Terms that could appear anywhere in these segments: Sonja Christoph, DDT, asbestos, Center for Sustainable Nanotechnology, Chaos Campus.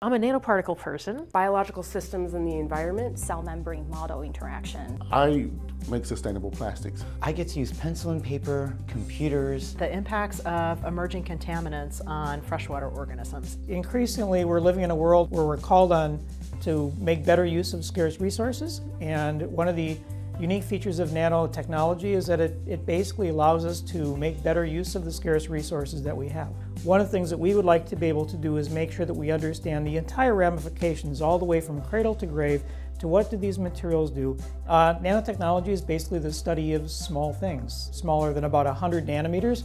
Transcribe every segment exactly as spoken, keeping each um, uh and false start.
I'm a nanoparticle person. Biological systems in the environment. Cell membrane model interaction. I make sustainable plastics. I get to use pencil and paper, computers. The impacts of emerging contaminants on freshwater organisms. Increasingly, we're living in a world where we're called on to make better use of scarce resources. And one of the unique features of nanotechnology is that it, it basically allows us to make better use of the scarce resources that we have. One of the things that we would like to be able to do is make sure that we understand the entire ramifications all the way from cradle to grave to what do these materials do. Uh, nanotechnology is basically the study of small things, smaller than about one hundred nanometers,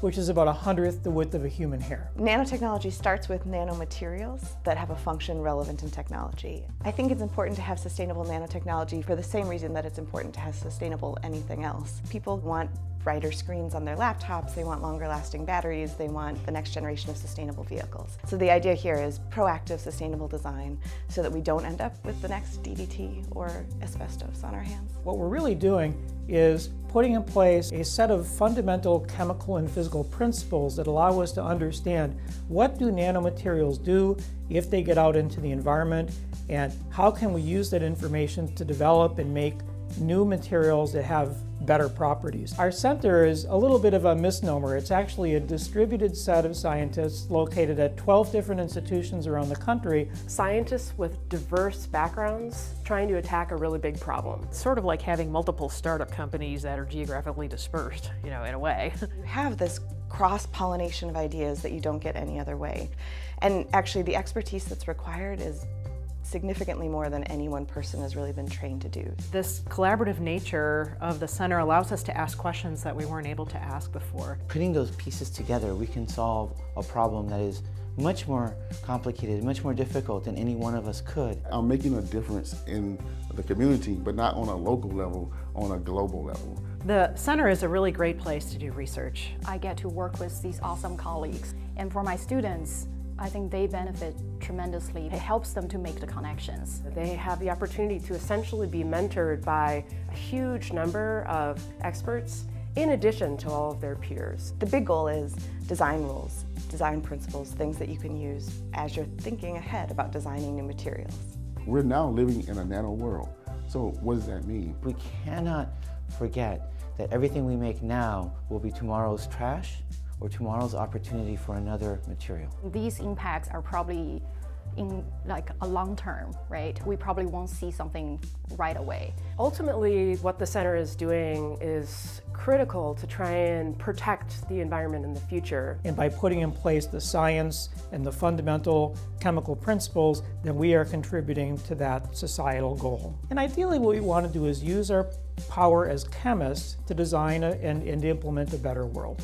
which is about a hundredth the width of a human hair. Nanotechnology starts with nanomaterials that have a function relevant in technology. I think it's important to have sustainable nanotechnology for the same reason that it's important to have sustainable anything else. People want brighter screens on their laptops, they want longer lasting batteries, they want the next generation of sustainable vehicles. So the idea here is proactive sustainable design so that we don't end up with the next D D T or asbestos on our hands. What we're really doing is putting in place a set of fundamental chemical and physical principles that allow us to understand what do nanomaterials do if they get out into the environment, and how can we use that information to develop and make new materials that have better properties. Our center is a little bit of a misnomer. It's actually a distributed set of scientists located at twelve different institutions around the country. Scientists with diverse backgrounds trying to attack a really big problem. It's sort of like having multiple startup companies that are geographically dispersed, you know, in a way. You have this cross-pollination of ideas that you don't get any other way. And actually the expertise that's required is significantly more than any one person has really been trained to do. This collaborative nature of the center allows us to ask questions that we weren't able to ask before. Putting those pieces together, we can solve a problem that is much more complicated, much more difficult than any one of us could. I'm making a difference in the community, but not on a local level, on a global level. The center is a really great place to do research. I get to work with these awesome colleagues, and for my students, I think they benefit tremendously. It helps them to make the connections. They have the opportunity to essentially be mentored by a huge number of experts in addition to all of their peers. The big goal is design rules, design principles, things that you can use as you're thinking ahead about designing new materials. We're now living in a nano world. So what does that mean? We cannot forget that everything we make now will be tomorrow's trash, or tomorrow's opportunity for another material. These impacts are probably in like a long term, right? We probably won't see something right away. Ultimately, what the center is doing is critical to try and protect the environment in the future. And by putting in place the science and the fundamental chemical principles, then we are contributing to that societal goal. And ideally what we want to do is use our power as chemists to design a, and, and implement a better world.